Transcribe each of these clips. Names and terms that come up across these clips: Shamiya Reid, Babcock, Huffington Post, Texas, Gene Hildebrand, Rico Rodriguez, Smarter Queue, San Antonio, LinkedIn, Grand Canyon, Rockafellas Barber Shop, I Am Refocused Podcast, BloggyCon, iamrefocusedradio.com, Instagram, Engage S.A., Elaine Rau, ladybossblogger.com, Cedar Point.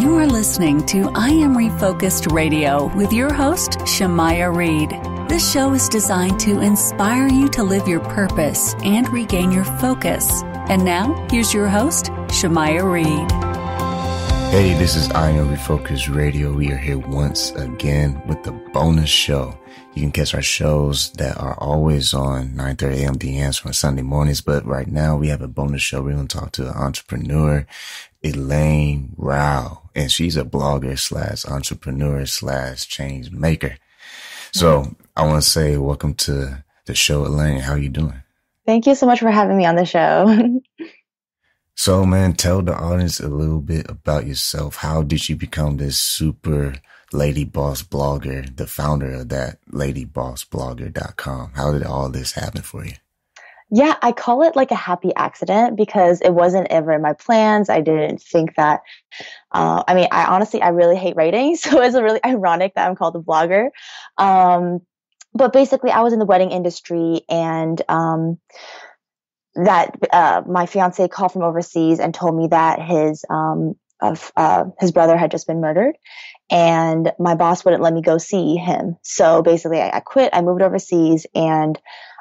You are listening to I Am Refocused Radio with your host, Shamiya Reid. This show is designed to inspire you to live your purpose and regain your focus. And now, here's your host, Shamiya Reid. Hey, this is I Am Refocused Radio. We are here once again with the bonus show. You can catch our shows that are always on 9:30 a.m. The Answer on Sunday mornings. But right now, we have a bonus show. We're going to talk to an entrepreneur, Elaine Rau. And she's a blogger slash entrepreneur slash change maker. So I want to say welcome to the show, Elaine. How are you doing? Thank you so much for having me on the show. So, man, tell the audience a little bit about yourself. How did you become this super lady boss blogger, the founder of that ladybossblogger.com? How did all this happen for you? Yeah, I call it like a happy accident because it wasn't ever in my plans. I didn't think that, I really hate writing. So it's really ironic that I'm called a blogger. But basically I was in the wedding industry and, my fiance called from overseas and told me that his brother had just been murdered and my boss wouldn't let me go see him. So basically I quit, I moved overseas and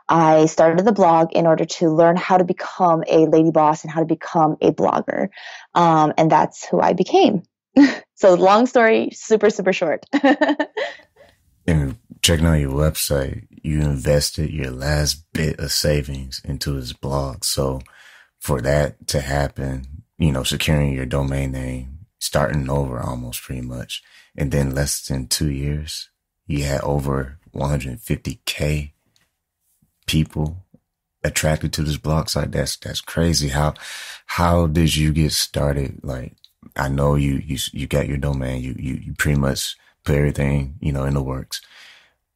I started the blog in order to learn how to become a lady boss and how to become a blogger. And that's who I became. So long story, super, super short. And checking out your website, you invested your last bit of savings into this blog. So for that to happen, you know, securing your domain name, starting over almost pretty much. And then less than 2 years, you had over 150K. people attracted to this blog site. That's crazy. How did you get started? Like, I know you got your domain, you pretty much put everything, you know, in the works,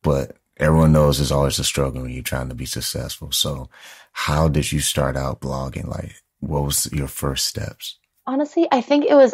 but everyone knows there's always a struggle when you're trying to be successful. So how did you start out blogging? Like, what was your first steps? Honestly, I think it was,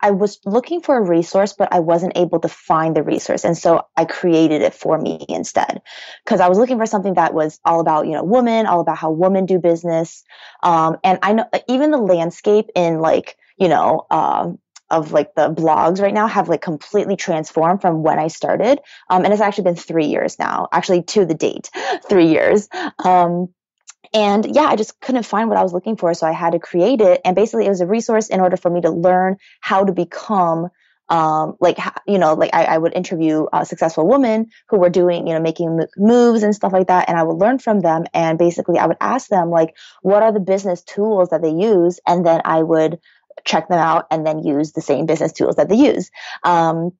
I was looking for a resource, but I wasn't able to find the resource. And so I created it for me instead, because I was looking for something that was all about, you know, women, all about how women do business. And I know even the landscape in like, you know, of like the blogs right now have like completely transformed from when I started. And it's actually been 3 years now, actually to the date, 3 years. And yeah, I just couldn't find what I was looking for. So I had to create it. And basically it was a resource in order for me to learn how to become, I would interview successful women who were doing, you know, making moves and stuff like that. And I would learn from them. And basically I would ask them like, what are the business tools that they use? And then I would check them out and then use the same business tools that they use. And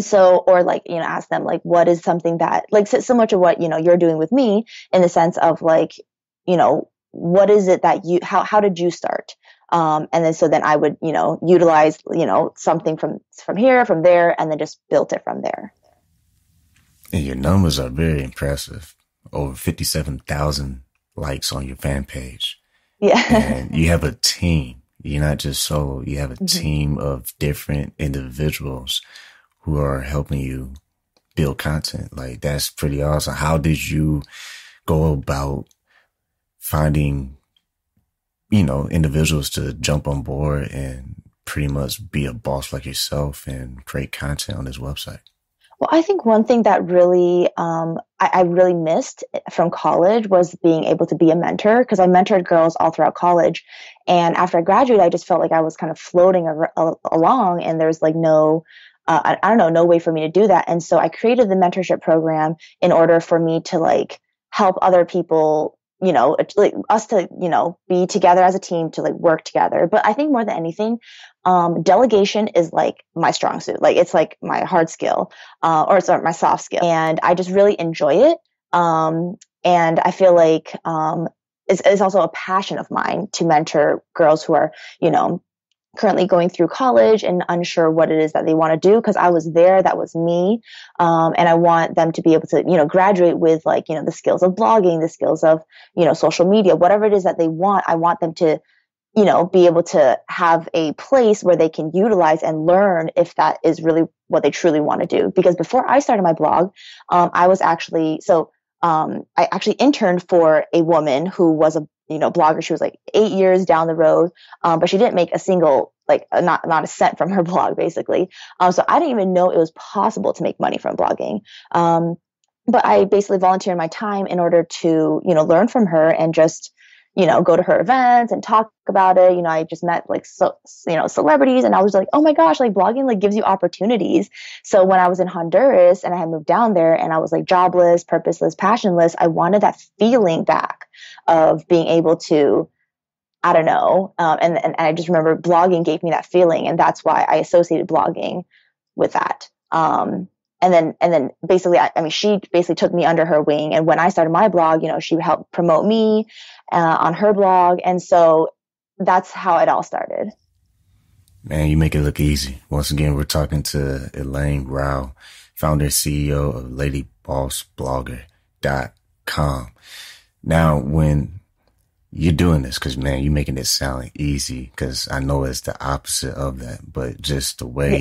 so, or like, you know, ask them like, what is something that like similar to what, you know, you're doing with me in the sense of like, you know, what is it that you, how did you start? And then, so then I would, you know, utilize, you know, something from here, from there, and then just built it from there. And your numbers are very impressive. Over 57,000 likes on your fan page. Yeah. And you have a team. You're not just solo. You have a team of different individuals who are helping you build content. Like, that's pretty awesome. How did you go about finding, you know, individuals to jump on board and pretty much be a boss like yourself and create content on this website? Well, I think one thing that really, I really missed from college was being able to be a mentor, because I mentored girls all throughout college. And after I graduated, I just felt like I was kind of floating along and there's like no, no way for me to do that. And so I created the mentorship program in order for me to like help other people, you know, like us to, you know, be together as a team to like work together. But I think more than anything, delegation is like my strong suit. Like it's like my hard skill, my soft skill. And I just really enjoy it. And I feel like, it's also a passion of mine to mentor girls who are, you know, currently going through college and unsure what it is that they want to do. Cause I was there, that was me. And I want them to be able to, you know, graduate with like, you know, the skills of blogging, the skills of, you know, social media, whatever it is that they want. I want them to, you know, be able to have a place where they can utilize and learn if that is really what they truly want to do. Because before I started my blog, I was actually, I actually interned for a woman who was a you know, blogger. She was like 8 years down the road, but she didn't make a single, like not a cent from her blog, basically. So I didn't even know it was possible to make money from blogging. But I basically volunteered my time in order to, you know, learn from her and just, you know, go to her events and talk about it. You know, I just met like, so, you know, celebrities, and I was like, oh my gosh, like blogging like gives you opportunities. So when I was in Honduras and I had moved down there and I was like jobless, purposeless, passionless, I wanted that feeling back of being able to, I don't know. And I just remember blogging gave me that feeling, and that's why I associated blogging with that. And then basically, I mean, she basically took me under her wing. And when I started my blog, you know, she helped promote me on her blog. And so that's how it all started. Man, you make it look easy. Once again, we're talking to Elaine Rau, founder and CEO of ladybossblogger.com. Now, when you're doing this, because, man, you're making it sound easy, because I know it's the opposite of that. But just the way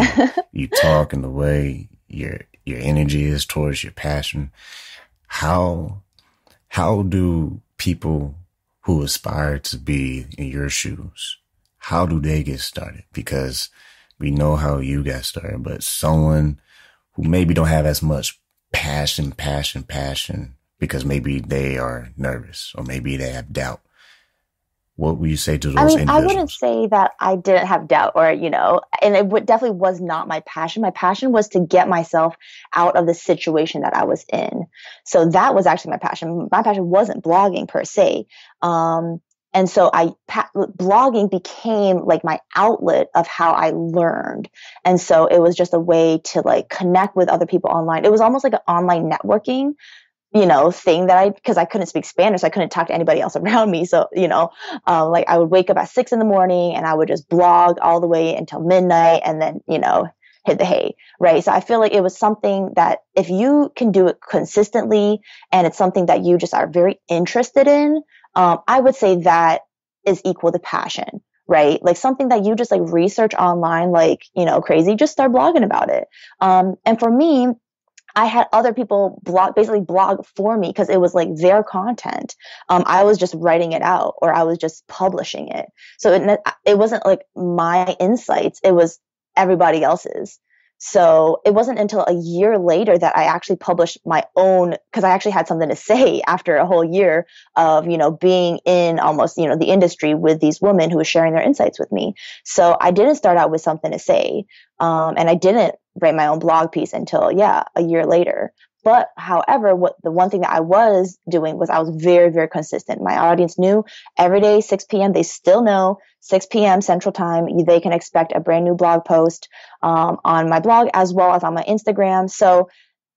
you talk and the way your energy is towards your passion. How do people who aspire to be in your shoes, how do they get started? Because we know how you got started, but someone who maybe don't have as much passion, because maybe they are nervous or maybe they have doubt. What would you say to those individuals? I wouldn't say that I didn't have doubt or, you know, and it definitely was not my passion. My passion was to get myself out of the situation that I was in. So that was actually my passion. My passion wasn't blogging per se. And so blogging became like my outlet of how I learned. And so it was just a way to like connect with other people online. It was almost like an online networking, you know, thing that because I couldn't speak Spanish, so I couldn't talk to anybody else around me. So, you know, like I would wake up at 6 a.m. and I would just blog all the way until midnight and then, you know, hit the hay. Right. So I feel like it was something that if you can do it consistently and it's something that you just are very interested in, I would say that is equal to passion. Right? Like something that you just like research online, like, you know, crazy, just start blogging about it. And for me, I had other people blog for me because it was like their content. I was just writing it out or I was just publishing it. So it wasn't like my insights. It was everybody else's. So it wasn't until a year later that I actually published my own, because I actually had something to say after a whole year of, you know, being in almost, you know, the industry with these women who were sharing their insights with me. So I didn't start out with something to say. And I didn't write my own blog piece until, a year later. But however, the one thing that I was doing was I was very, very consistent. My audience knew every day, 6 p.m. They still know 6 p.m. Central Time. They can expect a brand new blog post on my blog as well as on my Instagram. So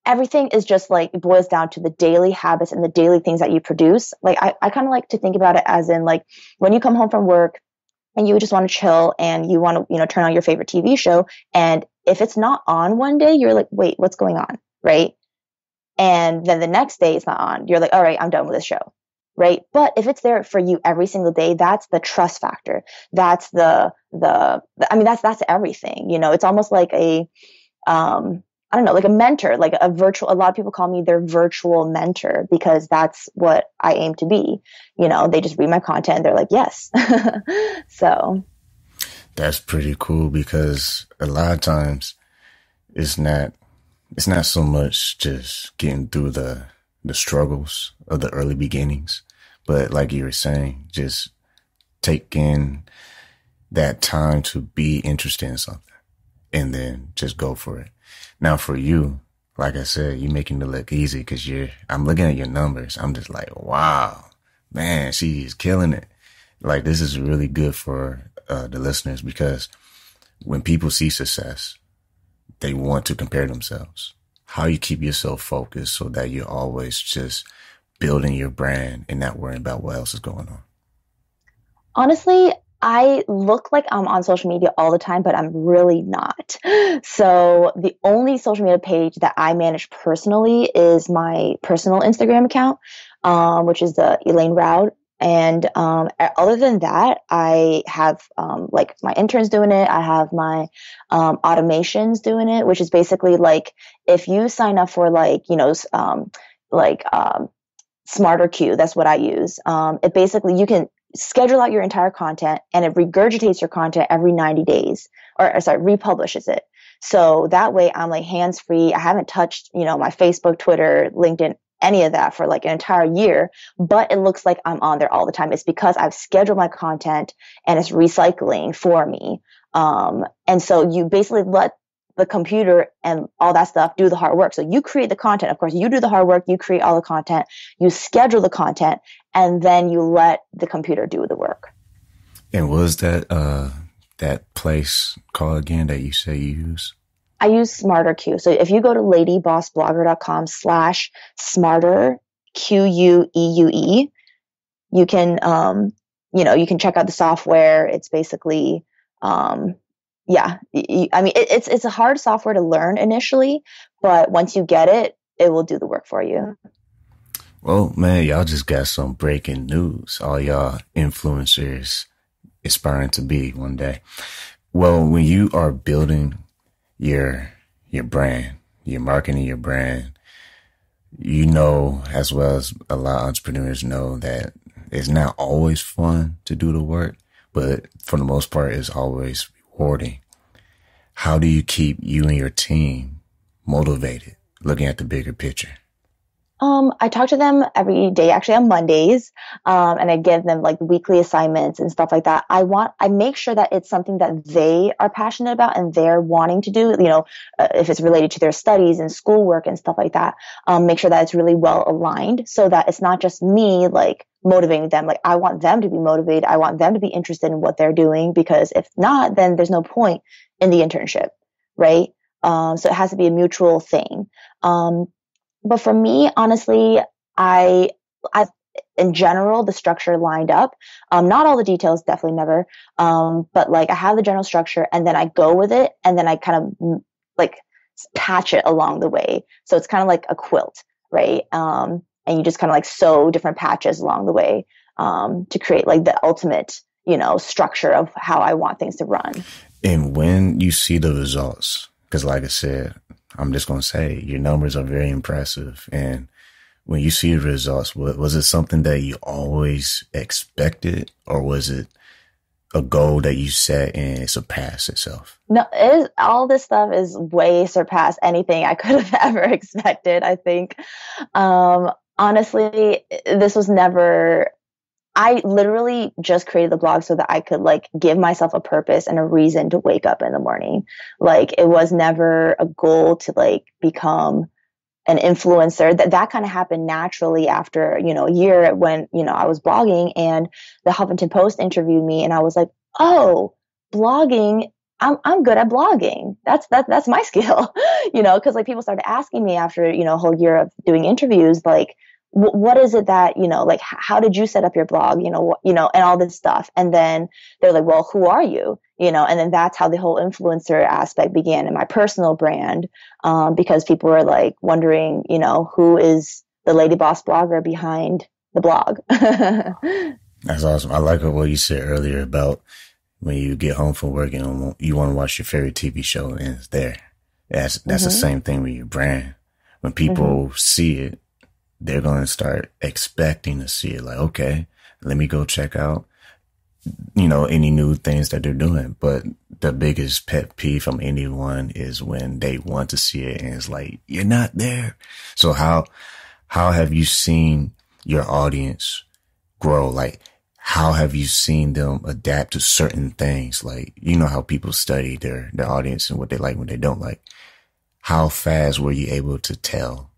everything is just like it boils down to the daily habits and the daily things that you produce. Like I kind of like to think about it as in like when you come home from work and you just want to chill and you want to, you know, turn on your favorite TV show. And if it's not on one day, you're like, wait, what's going on? Right. And then the next day it's not on. You're like, all right, I'm done with this show, right? But if it's there for you every single day, that's the trust factor. That's that's everything. You know, it's almost like a, I don't know, like a mentor, like a virtual. A lot of people call me their virtual mentor because that's what I aim to be. You know, they just read my content and they're like, yes. So that's pretty cool because a lot of times it's not so much just getting through the struggles of the early beginnings, but like you were saying, just taking that time to be interested in something and then just go for it. Now for you, like I said, you're making it look easy because I'm looking at your numbers. I'm just like, wow, man, she's killing it. Like this is really good for the listeners because when people see success, they want to compare themselves. How you keep yourself focused so that you're always just building your brand and not worrying about what else is going on. Honestly, I look like I'm on social media all the time, but I'm really not. So the only social media page that I manage personally is my personal Instagram account, which is the Elaine Rau. And other than that, I have like my interns doing it. I have my automations doing it, which is basically like if you sign up for like, you know, like Smarter Queue. That's what I use. It basically, you can schedule out your entire content and it regurgitates your content every 90 days or republishes it. So that way I'm like hands-free. I haven't touched, my Facebook, Twitter, LinkedIn, any of that for like an entire year, but it looks like I'm on there all the time. It's because I've scheduled my content and it's recycling for me. And so you basically let the computer and all that stuff do the hard work. So you create the content. Of course, you do the hard work. You create all the content. You schedule the content, and then you let the computer do the work. And what is that place called again that you say you use? I use Smarter Queue. So if you go to ladybossblogger.com/smarterqueue, you can, you can check out the software. It's basically, it's a hard software to learn initially, but once you get it, it will do the work for you. Well, man, y'all just got some breaking news. All y'all influencers aspiring to be one day. Well, when you are building your brand, your marketing, your brand, as well as a lot of entrepreneurs know that it's not always fun to do the work, but for the most part, it's always rewarding. How do you keep you and your team motivated looking at the bigger picture? I talk to them every day, actually on Mondays, and I give them like weekly assignments and stuff like that. I make sure that it's something that they are passionate about and they're wanting to do, if it's related to their studies and schoolwork and stuff like that, make sure that it's really well aligned so that it's not just me like motivating them. Like I want them to be motivated. I want them to be interested in what they're doing, because if not, then there's no point in the internship, right? So it has to be a mutual thing. But for me, honestly, I in general, the structure lined up, not all the details, definitely never. But like I have the general structure and then I go with it and then I kind of like patch it along the way. So it's kind of like a quilt, right? And you just kind of like sew different patches along the way, to create like the ultimate, structure of how I want things to run. And when you see the results, because like I said, I'm just going to say your numbers are very impressive. And when you see the results, was it something that you always expected, or was it a goal that you set and it surpassed itself? No, all this stuff is way surpassed anything I could have ever expected, I think. Honestly, this was never... I literally just created the blog so that I could like give myself a purpose and a reason to wake up in the morning. Like it was never a goal to like become an influencer. That kind of happened naturally after, a year when, I was blogging and the Huffington Post interviewed me and I was like, oh, blogging, I'm good at blogging. That's my skill, cause like people started asking me after, a whole year of doing interviews, like, what is it that, like, how did you set up your blog, and all this stuff. And then they're like, well, who are you? And then that's how the whole influencer aspect began in my personal brand, because people were like wondering, who is the Lady Boss blogger behind the blog? That's awesome. I like what you said earlier about when you get home from work and you want to watch your favorite TV show and it's there. That's the same thing with your brand. When people see it, they're going to start expecting to see it. Like, okay, let me go check out, any new things that they're doing. But the biggest pet peeve from anyone is when they want to see it and it's like, you're not there. So how have you seen your audience grow? Like, how have you seen them adapt to certain things? Like, how people study their audience and what they like, what they don't like. How fast were you able to tell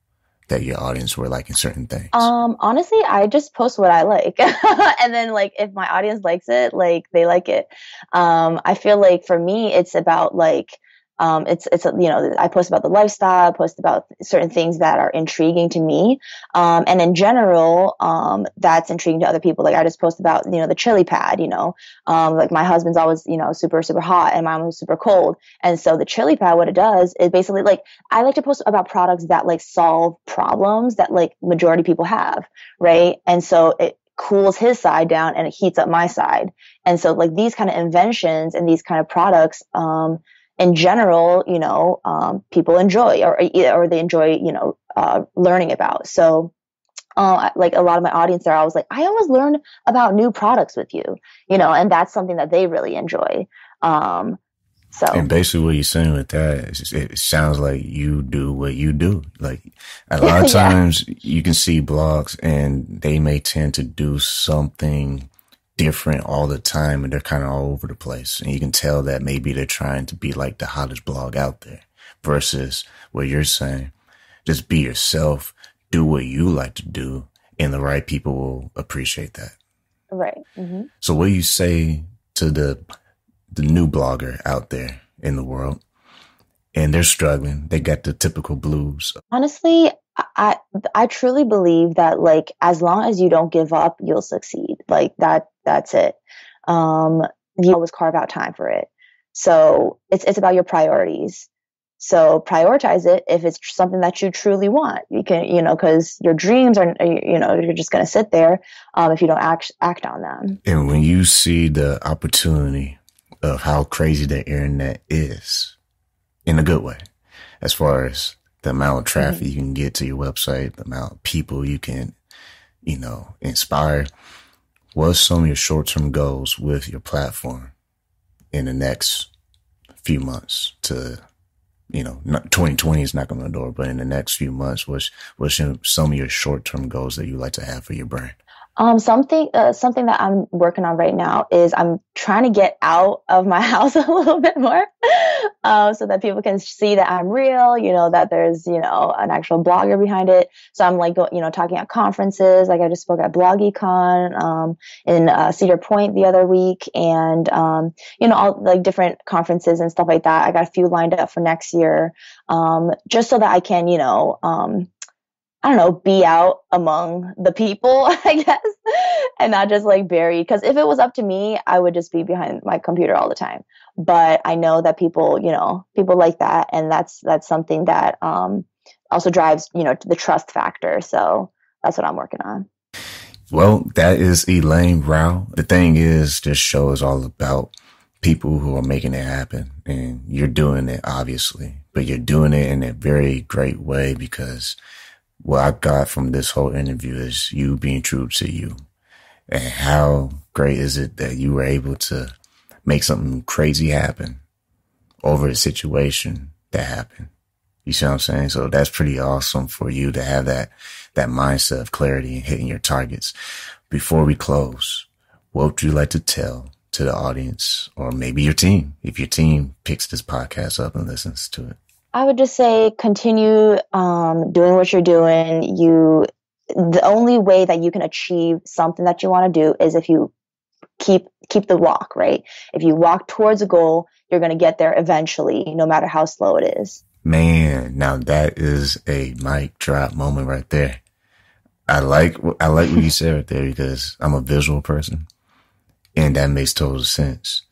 that your audience were liking certain things? Honestly, I just post what I like. And then like, if my audience likes it, like they like it. I feel like for me, it's about like, I post about the lifestyle, I post about certain things that are intriguing to me. And in general, that's intriguing to other people. Like I just post about, the chili pad, like my husband's always, super, super hot and my mom was super cold. And so the chili pad, what it does is basically like, I like to post about products that like solve problems that like majority people have. Right. And so it cools his side down and it heats up my side. And so like these kind of inventions and these kind of products, in general, people enjoy or they enjoy, learning about. So like a lot of my audience, they're always like, I always learn about new products with you, you know, and that's something that they really enjoy. So. And basically what you're saying with that is it sounds like you do what you do. Like a lot of times you can see blogs and they may tend to do something different all the time and they're kind of all over the place. And you can tell that maybe they're trying to be like the hottest blog out there versus what you're saying. Just be yourself, do what you like to do, and the right people will appreciate that. Right. Mm-hmm. So what do you say to the new blogger out there in the world, and they're struggling? They got the typical blues. Honestly, I truly believe that, like, as long as you don't give up, you'll succeed. Like that's it. You always carve out time for it. So it's about your priorities. So prioritize it if it's something that you truly want. You can, you know, because your dreams are, you know, you're just going to sit there if you don't act on them. And when you see the opportunity of how crazy the internet is, in a good way, as far as the amount of traffic you can get to your website, the amount of people you can, you know, inspire. What's some of your short-term goals with your platform in the next few months to, you know, not 2020 is knocking on the door, but in the next few months, what's some of your short-term goals that you like to have for your brand? Something that I'm working on right now is I'm trying to get out of my house a little bit more, so that people can see that I'm real, you know, that there's, you know, an actual blogger behind it. So I'm like, you know, talking at conferences. Like I just spoke at BloggyCon, in Cedar Point the other week, and, you know, all like different conferences and stuff like that. I got a few lined up for next year. Just so that I can, you know, I don't know, be out among the people, I guess, and not just like buried. Because if it was up to me, I would just be behind my computer all the time. But I know that people, you know, people like that, and that's something that also drives, you know, the trust factor. So that's what I'm working on. Well, that is Elaine Rau. The thing is, this show is all about people who are making it happen, and you're doing it, obviously, but you're doing it in a very great way because what I got from this whole interview is you being true to you. And how great is it that you were able to make something crazy happen over a situation that happened? You see what I'm saying? So that's pretty awesome for you to have that mindset of clarity and hitting your targets. Before we close, what would you like to tell to the audience or maybe your team, if your team picks this podcast up and listens to it? I would just say continue doing what you're doing. The only way that you can achieve something that you want to do is if you keep the walk, right? If you walk towards a goal, you're going to get there eventually, no matter how slow it is. Man, now that is a mic drop moment right there. I like what you said right there because I'm a visual person, and that makes total sense.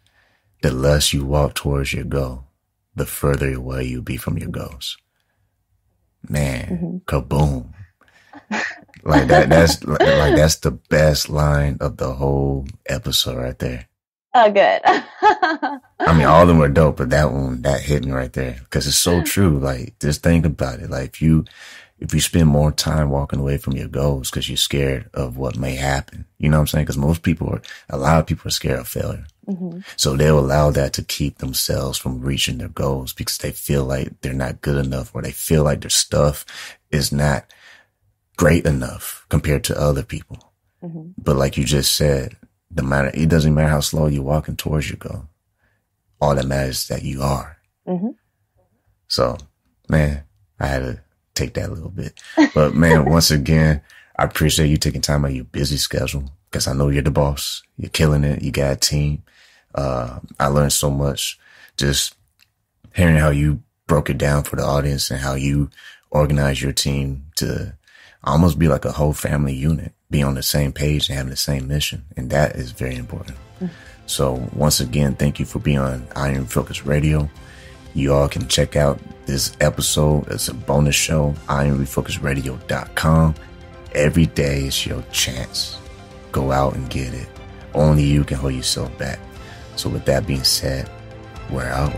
The less you walk towards your goal, the further away you'll be from your goals. Man, kaboom. Like that's like that's the best line of the whole episode right there. Oh, good. I mean, all of them were dope, but that one, that hit me right there because it's so true. Like, just think about it. Like, if you spend more time walking away from your goals because you're scared of what may happen, you know what I'm saying? Because a lot of people are scared of failure. Mm-hmm. So they'll allow that to keep themselves from reaching their goals because they feel like they're not good enough or they feel like their stuff is not great enough compared to other people. Mm-hmm. But like you just said, it doesn't matter how slow you're walking towards your goal. All that matters is that you are. Mm-hmm. So, man, I had to take that a little bit. But man, once again, I appreciate you taking time out of your busy schedule because I know you're the boss. You're killing it. You got a team. I learned so much just hearing how you broke it down for the audience and how you organize your team to almost be like a whole family unit, be on the same page and having the same mission. And that is very important. Mm-hmm. So once again, thank you for being on Iron Focus Radio. You all can check out this episode. It's a bonus show, iamrefocusedradio.com. Every day is your chance. Go out and get it. Only you can hold yourself back. So with that being said, we're out.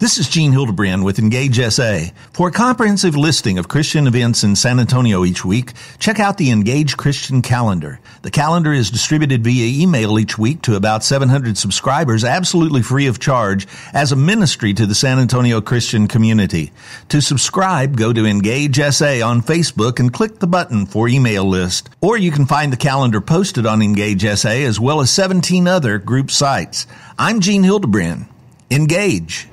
This is Gene Hildebrand with Engage S.A. For a comprehensive listing of Christian events in San Antonio each week, check out the Engage Christian Calendar. The calendar is distributed via email each week to about 700 subscribers absolutely free of charge as a ministry to the San Antonio Christian community. To subscribe, go to Engage S.A. on Facebook and click the button for email list. Or you can find the calendar posted on Engage S.A. as well as 17 other group sites. I'm Gene Hildebrand. Engage.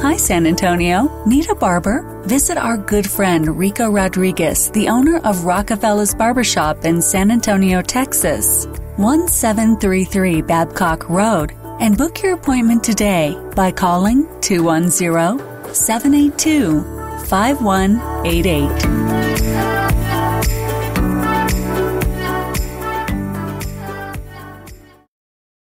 Hi, San Antonio. Need a barber? Visit our good friend Rico Rodriguez, the owner of Rockafellas Barber Shop in San Antonio, Texas, 1733 Babcock Road, and book your appointment today by calling 210-782-5188.